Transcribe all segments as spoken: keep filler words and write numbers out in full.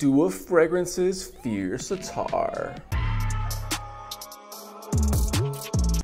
D U A Fragrances Fierce Attar.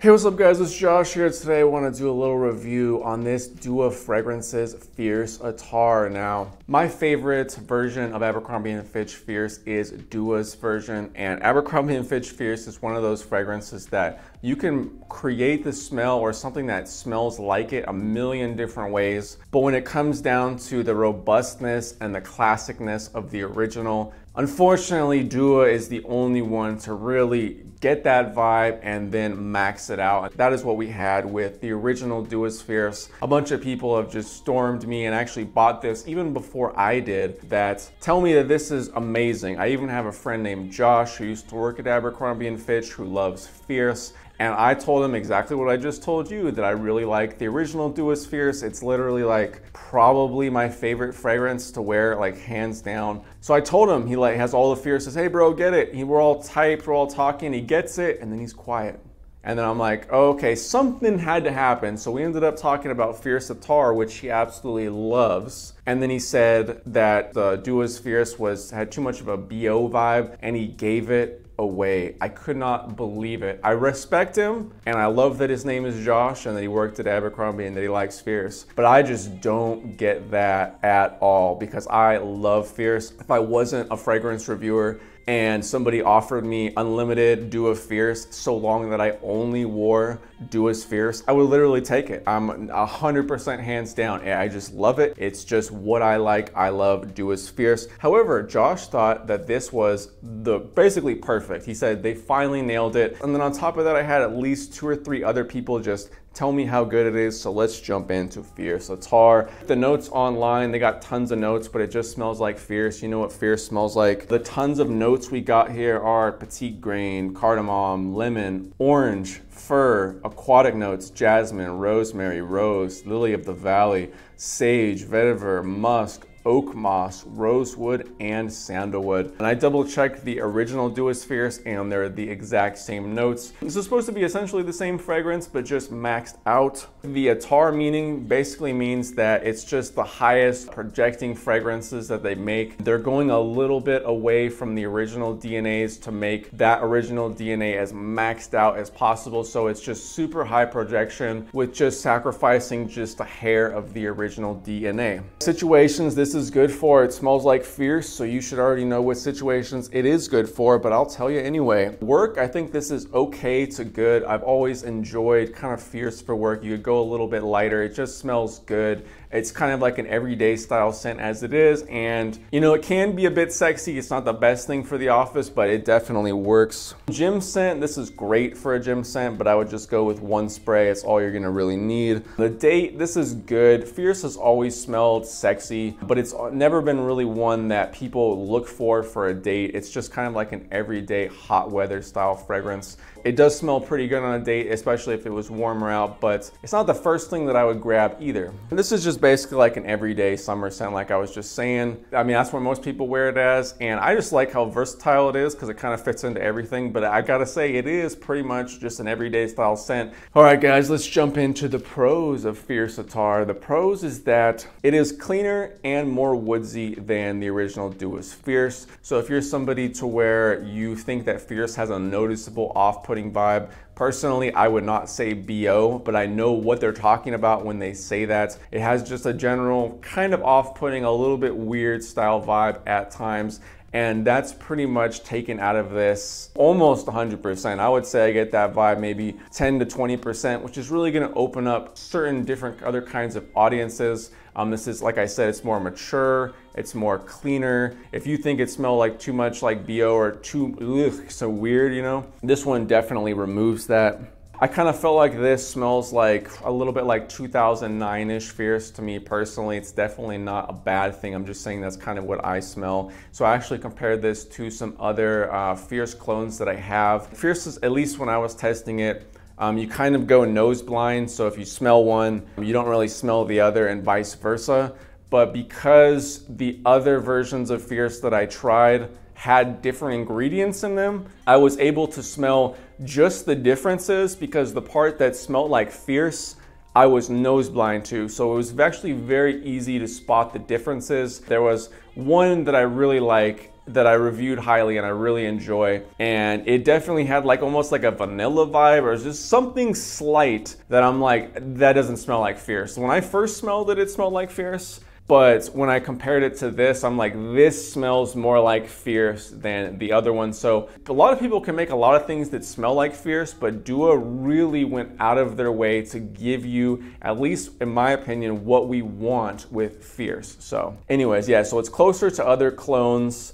Hey, what's up guys, it's Josh here. Today I want to do a little review on this D U A Fragrances Fierce Attar. Now, my favorite version of Abercrombie and Fitch Fierce is D U A's version, and Abercrombie and Fitch Fierce is one of those fragrances that you can create the smell or something that smells like it a million different ways, but when it comes down to the robustness and the classicness of the original, unfortunately, D U A is the only one to really get that vibe and then max it out. That is what we had with the original D U A's Fierce. A bunch of people have just stormed me and actually bought this even before I did, that tell me that this is amazing. I even have a friend named Josh who used to work at Abercrombie and Fitch who loves Fierce. And I told him exactly what I just told you, that I really like the original D U A Fierce. It's literally like probably my favorite fragrance to wear, like hands down. So I told him, he like has all the Fierces, hey bro, get it. He, we're all typed, we're all talking, he gets it, and then he's quiet. And then I'm like, oh, okay, something had to happen. So we ended up talking about Fierce Attar, which he absolutely loves. And then he said that the D U A Fierce was, had too much of a B O vibe, and he gave it away. I could not believe it. I respect him, and I love that his name is Josh and that he worked at Abercrombie and that he likes Fierce, but I just don't get that at all because I love Fierce. If I wasn't a fragrance reviewer and somebody offered me unlimited D U A Fierce so long that I only wore D U A Fierce, I would literally take it. I'm one hundred percent hands down. I just love it. It's just what I like. I love D U A Fierce. However, Josh thought that this was the basically perfect. He said they finally nailed it. And then on top of that, I had at least two or three other people just tell me how good it is, so let's jump into Fierce Attar. The notes online, they got tons of notes, but it just smells like Fierce. You know what Fierce smells like. The tons of notes we got here are petite grain, cardamom, lemon, orange, fir, aquatic notes, jasmine, rosemary, rose, lily of the valley, sage, vetiver, musk, oak moss, rosewood, and sandalwood. And I double checked the original D U A Fierce and they're the exact same notes. This is supposed to be essentially the same fragrance, but just maxed out. The attar meaning basically means that it's just the highest projecting fragrances that they make. They're going a little bit away from the original D N As to make that original D N A as maxed out as possible. So it's just super high projection with just sacrificing just a hair of the original D N A. Situations this is good for, it smells like Fierce, so you should already know what situations it is good for, but I'll tell you anyway. Work, I think this is okay to good. I've always enjoyed kind of Fierce for work. You could go a little bit lighter, it just smells good. It's kind of like an everyday style scent as it is, and you know, it can be a bit sexy. It's not the best thing for the office, but it definitely works. Gym scent, this is great for a gym scent, but I would just go with one spray. It's all you're gonna really need. The date, this is good. Fierce has always smelled sexy, but it's never been really one that people look for for a date. It's just kind of like an everyday hot weather style fragrance. It does smell pretty good on a date, especially if it was warmer out, but it's not the first thing that I would grab either. And this is just basically like an everyday summer scent, like I was just saying. I mean, that's what most people wear it as, and I just like how versatile it is because it kind of fits into everything, but I gotta say it is pretty much just an everyday style scent. All right guys, let's jump into the pros of Fierce Attar. The pros is that it is cleaner and more woodsy than the original D U A Fierce. So if you're somebody to where you think that Fierce has a noticeable off-putting vibe, personally, I would not say B O, but I know what they're talking about when they say that. It has just a general kind of off-putting, a little bit weird style vibe at times. And that's pretty much taken out of this almost one hundred percent. I would say I get that vibe maybe ten to twenty percent, which is really gonna open up certain different other kinds of audiences. Um, this is, like I said, it's more mature, it's more cleaner. If you think it smells like too much like B O or too, ugh, so weird, you know, this one definitely removes that. I kind of felt like this smells like a little bit like two thousand nine-ish Fierce to me personally. It's definitely not a bad thing. I'm just saying that's kind of what I smell. So I actually compared this to some other uh, Fierce clones that I have. Fierce is, at least when I was testing it, Um, you kind of go nose blind, so if you smell one, you don't really smell the other and vice versa. But because the other versions of Fierce that I tried had different ingredients in them, I was able to smell just the differences because the part that smelled like Fierce, I was nose blind to, so it was actually very easy to spot the differences. There was one that I really like that I reviewed highly and I really enjoy, and it definitely had like almost like a vanilla vibe or just something slight that I'm like, that doesn't smell like Fierce. When I first smelled it, it smelled like Fierce, but when I compared it to this, I'm like, this smells more like Fierce than the other one. So a lot of people can make a lot of things that smell like Fierce, but D U A really went out of their way to give you, at least in my opinion, what we want with Fierce. So anyways, yeah, so it's closer to other clones.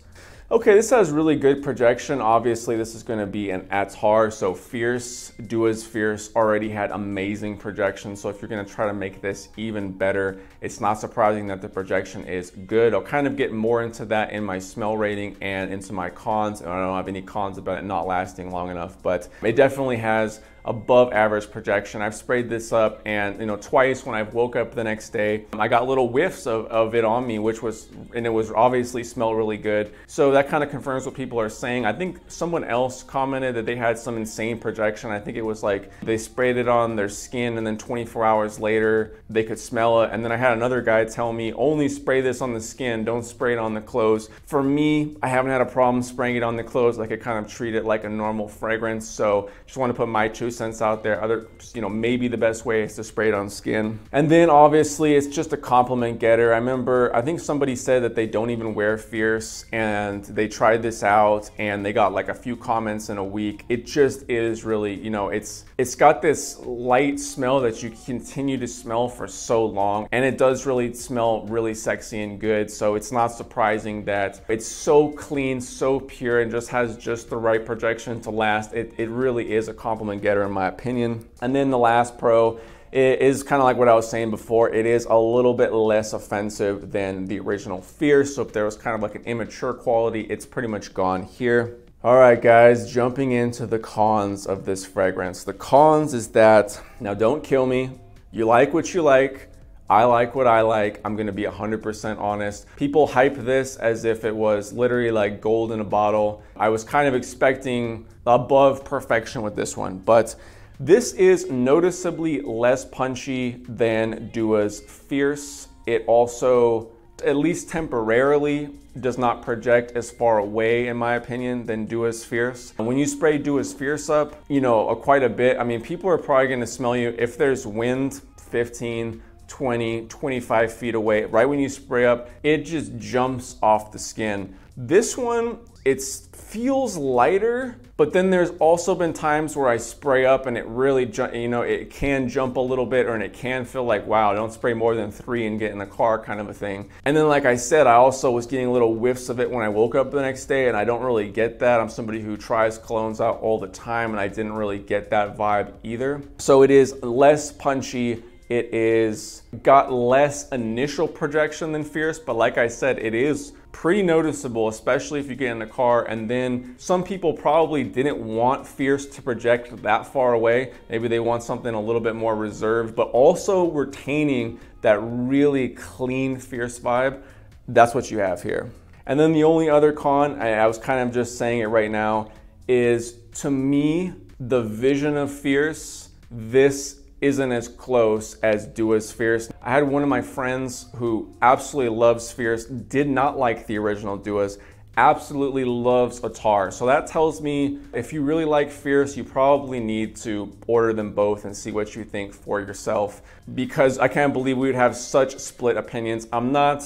Okay, this has really good projection. Obviously, this is gonna be an Attar, so Fierce, D U A's Fierce already had amazing projection, so if you're gonna try to make this even better, it's not surprising that the projection is good. I'll kind of get more into that in my smell rating and into my cons, and I don't have any cons about it not lasting long enough, but it definitely has above average projection. I've sprayed this up, and you know, twice when I woke up the next day, I got little whiffs of, of it on me, which was, and it was obviously smelled really good. So that kind of confirms what people are saying. I think someone else commented that they had some insane projection. I think it was like they sprayed it on their skin and then twenty-four hours later, they could smell it. And then I had another guy tell me, only spray this on the skin, don't spray it on the clothes. For me, I haven't had a problem spraying it on the clothes. Like I kind of treat it like a normal fragrance. So just want to put my two cents out there. Other, you know, maybe the best way is to spray it on skin. And then obviously it's just a compliment getter. I remember, I think somebody said that they don't even wear Fierce and they tried this out and they got like a few comments in a week. It just is really, you know, it's it's got this light smell that you continue to smell for so long, and it does really smell really sexy and good. So it's not surprising that it's so clean, so pure, and just has just the right projection to last. It, it really is a compliment getter, in my opinion. And then the last pro, it is kind of like what I was saying before. It is a little bit less offensive than the original Fierce. So if there was kind of like an immature quality, it's pretty much gone here. All right, guys, jumping into the cons of this fragrance. The cons is that, now don't kill me. You like what you like. I like what I like. I'm gonna be one hundred percent honest. People hype this as if it was literally like gold in a bottle. I was kind of expecting above perfection with this one, but this is noticeably less punchy than D U A's Fierce. It also, at least temporarily, does not project as far away, in my opinion, than D U A's Fierce. And when you spray D U A's Fierce up, you know, a, quite a bit, I mean, people are probably gonna smell you if there's wind, fifteen, twenty, twenty-five feet away, right when you spray up, it just jumps off the skin. This one, it feels lighter, but then there's also been times where I spray up and it really, you know, it can jump a little bit, or and it can feel like, wow, don't spray more than three and get in the car kind of a thing. And then, like I said, I also was getting little whiffs of it when I woke up the next day, and I don't really get that. I'm somebody who tries colognes out all the time, and I didn't really get that vibe either. So it is less punchy. It is got less initial projection than Fierce, but like I said, it is pretty noticeable, especially if you get in the car. And then some people probably didn't want Fierce to project that far away. Maybe they want something a little bit more reserved, but also retaining that really clean Fierce vibe. That's what you have here. And then the only other con, I, I was kind of just saying it right now, is to me, the vision of Fierce, this isn't as close as D U A's Fierce. I had one of my friends who absolutely loves Fierce, did not like the original D U A's, absolutely loves Attar. So that tells me if you really like Fierce, you probably need to order them both and see what you think for yourself, because I can't believe we would have such split opinions. I'm not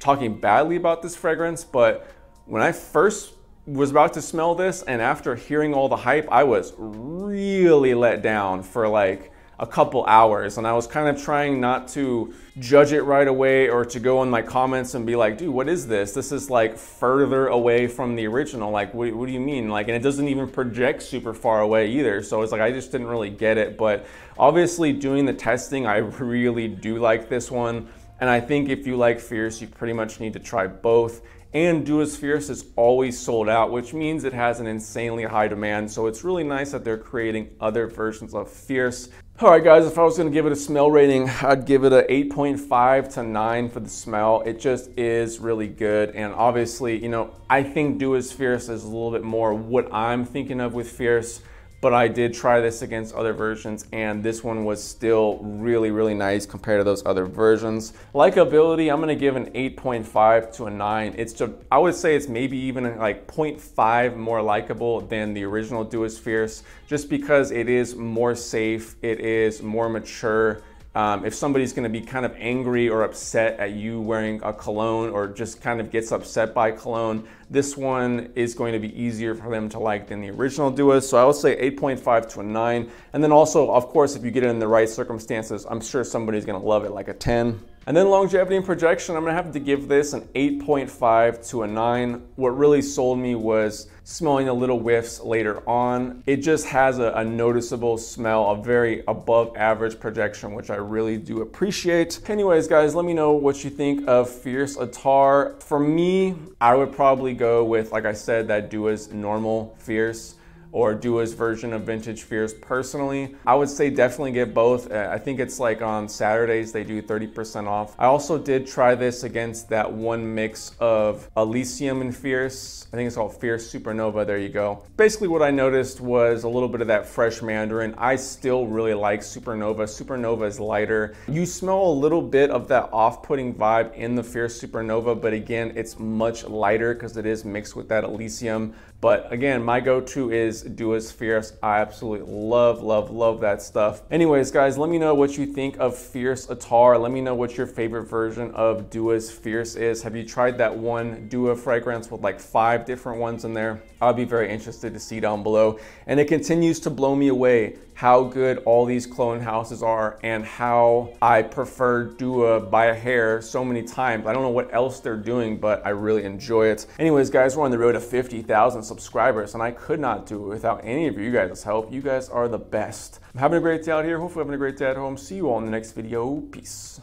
talking badly about this fragrance, but when I first was about to smell this and after hearing all the hype, I was really let down for like a couple hours, and I was kind of trying not to judge it right away or to go in my comments and be like, dude, what is this? This is like further away from the original. Like, what, what do you mean? Like, and it doesn't even project super far away either. So it's like, I just didn't really get it. But obviously doing the testing, I really do like this one. And I think if you like Fierce, you pretty much need to try both. And D U A's Fierce is always sold out, which means it has an insanely high demand. So it's really nice that they're creating other versions of Fierce. All right, guys, if I was gonna give it a smell rating, I'd give it an eight point five to nine for the smell. It just is really good. And obviously, you know, I think D U A's Fierce is a little bit more what I'm thinking of with Fierce, but I did try this against other versions, and this one was still really, really nice compared to those other versions. Likeability, I'm gonna give an eight point five to a nine. It's just, I would say it's maybe even like point five more likable than the original D U A Fierce, just because it is more safe, it is more mature. Um, if somebody's gonna be kind of angry or upset at you wearing a cologne, or just kind of gets upset by cologne, this one is going to be easier for them to like than the original D U A. So I would say eight point five to a nine. And then also, of course, if you get it in the right circumstances, I'm sure somebody's gonna love it, like a ten. And then longevity and projection, I'm gonna have to give this an eight point five to a nine. What really sold me was smelling the little whiffs later on. It just has a, a noticeable smell, a very above average projection, which I really do appreciate. Anyways, guys, let me know what you think of Fierce Attar. For me, I would probably go with, like I said, that D U A's normal Fierce, or D U A's version of vintage Fierce personally. I would say definitely get both. I think it's like on Saturdays they do thirty percent off. I also did try this against that one mix of Elysium and Fierce. I think it's called Fierce Supernova, there you go. Basically what I noticed was a little bit of that fresh mandarin. I still really like Supernova. Supernova is lighter. You smell a little bit of that off-putting vibe in the Fierce Supernova, but again, it's much lighter because it is mixed with that Elysium. But again, my go-to is D U A Fierce. I absolutely love, love, love that stuff. Anyways, guys, let me know what you think of Fierce Attar. Let me know what your favorite version of D U A Fierce is. Have you tried that one D U A fragrance with like five different ones in there? I'll be very interested to see down below. And it continues to blow me away how good all these clone houses are, and how I prefer D U A by a hair so many times. I don't know what else they're doing, but I really enjoy it. Anyways, guys, we're on the road to fifty thousand subscribers, and I could not do it without any of you guys' help. You guys are the best. I'm having a great day out here. Hopefully having a great day at home. See you all in the next video. Peace.